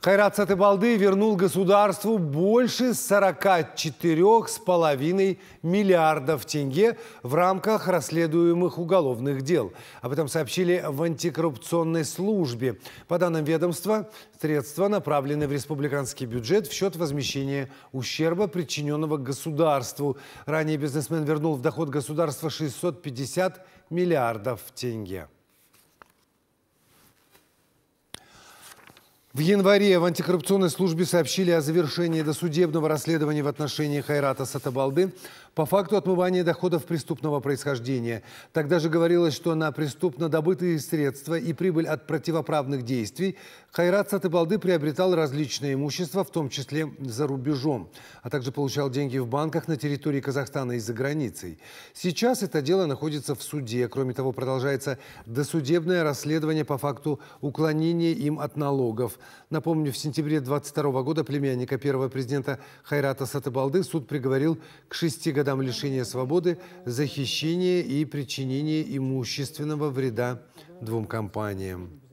Кайрат Сатыбалды вернул государству больше 44,5 миллиардов тенге в рамках расследуемых уголовных дел. Об этом сообщили в антикоррупционной службе. По данным ведомства, средства направлены в республиканский бюджет в счет возмещения ущерба, причиненного государству. Ранее бизнесмен вернул в доход государства 650 миллиардов тенге. В январе в антикоррупционной службе сообщили о завершении досудебного расследования в отношении Кайрата Сатыбалды по факту отмывания доходов преступного происхождения. Тогда же говорилось, что на преступно добытые средства и прибыль от противоправных действий Кайрат Сатыбалды приобретал различное имущество, в том числе за рубежом, а также получал деньги в банках на территории Казахстана и за границей. Сейчас это дело находится в суде. Кроме того, продолжается досудебное расследование по факту уклонения им от налогов. Напомню, в сентябре 2022 года племянника первого президента Кайрата Сатыбалды суд приговорил к 6 годам лишения свободы за хищение и причинение имущественного вреда 2 компаниям.